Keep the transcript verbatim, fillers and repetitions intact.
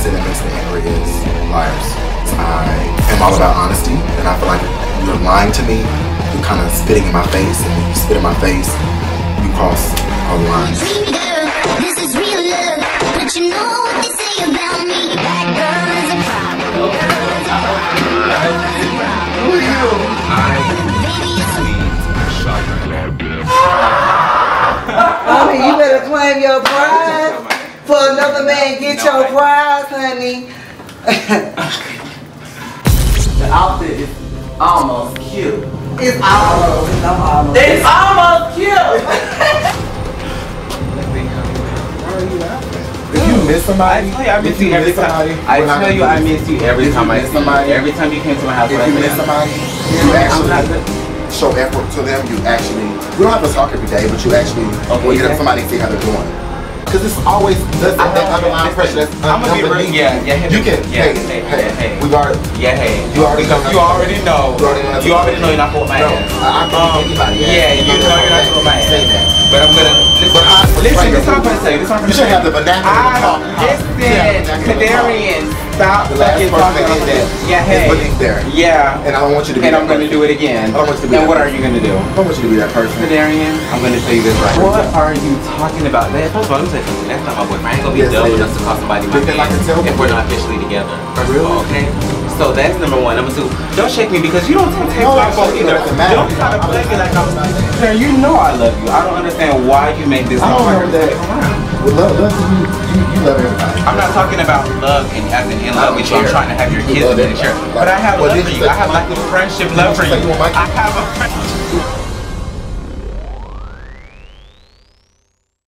said that makes me angry is liars. I am all about honesty, and I feel like you're lying to me, you're kind of spitting in my face, and when you spit in my face, you cross a line. This is real love, but you know what they say about me. That girl is a problem. Who are you? I honey, you better claim your prize. For another man, get your prize, honey. The outfit is almost cute. It's almost. It's almost. It's almost cute. Where are you at? Did you miss somebody? I miss you every time. I tell you, I miss you every time I see somebody. Every time you came to my house, if you miss somebody, you actually show effort to them. You actually, we don't have to talk every day, but you actually okay, get up somebody and see how they're doing. Because it's always the, that underlying pressure that's I'm gonna be real. Yeah, yeah, hey, you can. Yeah, hey, hey, hey, hey. We already. Yeah, hey. You already know. You already know. You already know you're not going to my ass. I can't do anybody. Yeah, you know you're not going to my ass. Say that. But I'm gonna listen. Listen, this is what I'm gonna say. This is what I'm gonna say. You should have the vernacular. Listen, Kadarian, stop fucking talking like that. Yeah, hey. Yeah. And I don't want you to be. And I'm gonna do it again. I want you to be. And what are you gonna do? I want you to be that person. Kadarian, I'm gonna tell you this right now. What are you talking about? First of all, let me say. That's not my boyfriend. I ain't gonna be yes, double just to call somebody my man like if we're not officially together. First really? of all, okay? So that's number one. Number two, don't shake me because you don't take my phone either. Don't try to play me like I'm not. Sir, you know I love you. I don't understand why you make this. I don't know that. Well, love, love you, you, you love everybody. I'm not talking about love and as in in love with you. I'm trying to have your kids in the chair. But I have love for you. I have like a friendship love for you. I have a friendship.